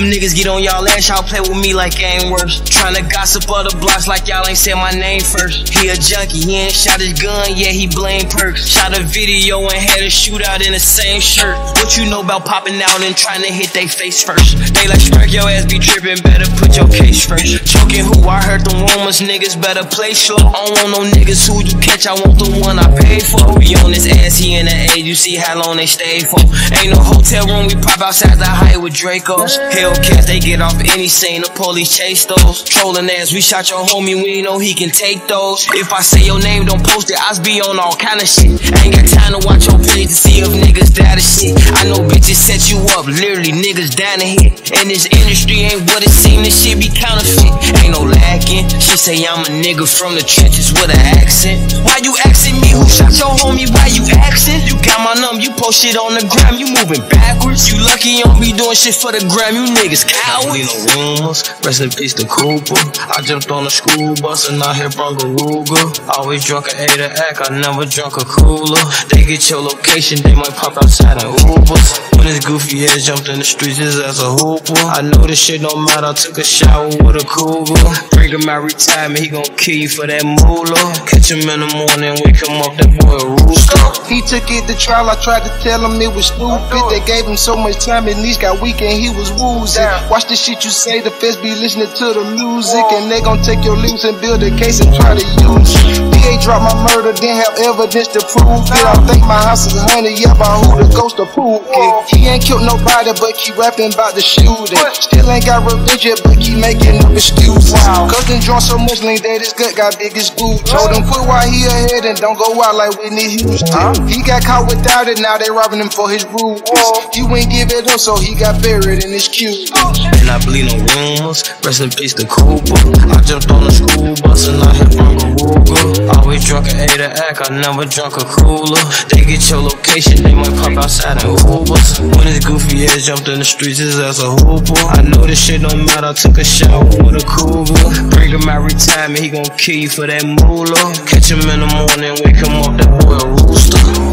Them niggas get on y'all ass, y'all play with me like I ain't worse. Tryna gossip other blocks like y'all ain't said my name first. He a junkie, he ain't shot his gun, yeah, he blame perks. Shot a video and had a shootout in the same shirt. What you know about popping out and tryna hit they face first? They like strike your ass, be trippin', better put your case first. Choking who? I heard the rumors, niggas better play short. I don't want no niggas who you catch, I want the one I paid for. We on this ass, he in the A, you see how long they stay for. Ain't no hotel room, we pop outside the height with Dracos. Hellcats, they get off any scene, the police chase those. Trolling ass, we shot your homie, we know he can take those. If I say your name, don't post it, I be on all kind of shit. I ain't got time to watch your page to see if niggas die to shit. I know bitches set you up, literally niggas down to hit. And this industry ain't what it seems, this shit be counterfeit. Ain't no lacking, she say I'm a nigga from the trenches with an accent. Why you asking me who shot your homie, why you asking? You got my number, you post shit on the gram, you moving backwards. You lucky you don't be doing shit for the gram, you niggas cowards. Ain't no rumors, rest in peace to Cooper. I jumped on a school bus and I hit Bronco Ruger. Always drunk a hater act, I never drunk a cooler. They get your location, they might pop outside in Ubers. When his goofy ass jumped in the streets, his ass a hooper. I know this shit don't matter, I took a shower with a cougar. Breaking my retirement, he gon' kill you for that moolah. Catch him in the morning, wake him up, that boy a rooster. He took it to trial, I tried to tell him it was stupid. They gave him so much time, his knees got weak and he was woozy. Watch the shit you say, the feds be listening to the music. And they gon' take your lips and build a case and try to use it. DA dropped my murder, didn't have evidence to prove it. I think my house is haunted, yeah, by who the ghost of Pooh kid. He ain't killed nobody, but keep rapping about the shooting. Still ain't got revenge yet, but keep making up excuses. Cousin drawn so much lean that his gut got big as boo. Told him quit while he ahead and don't go out like Whitney Houston. He got caught without it, now they robbing him for his rules. You ain't give it up, so he got buried in his cubes. And I bleed no rumors, rest in peace to Cooper. I jumped on a school bus and I hit Bronco Ruger. Always drunk a hater act, I never drunk a cooler. They get your location, they might pop outside in Ubers. When his goofy ass jumped in the streets, his ass a hooper. I know this shit don't matter, I took a shower with a cougar. Breaking my retirement, he gon' kill you for that moolah. Catch him in the morning, wake him up, that boy a rooster.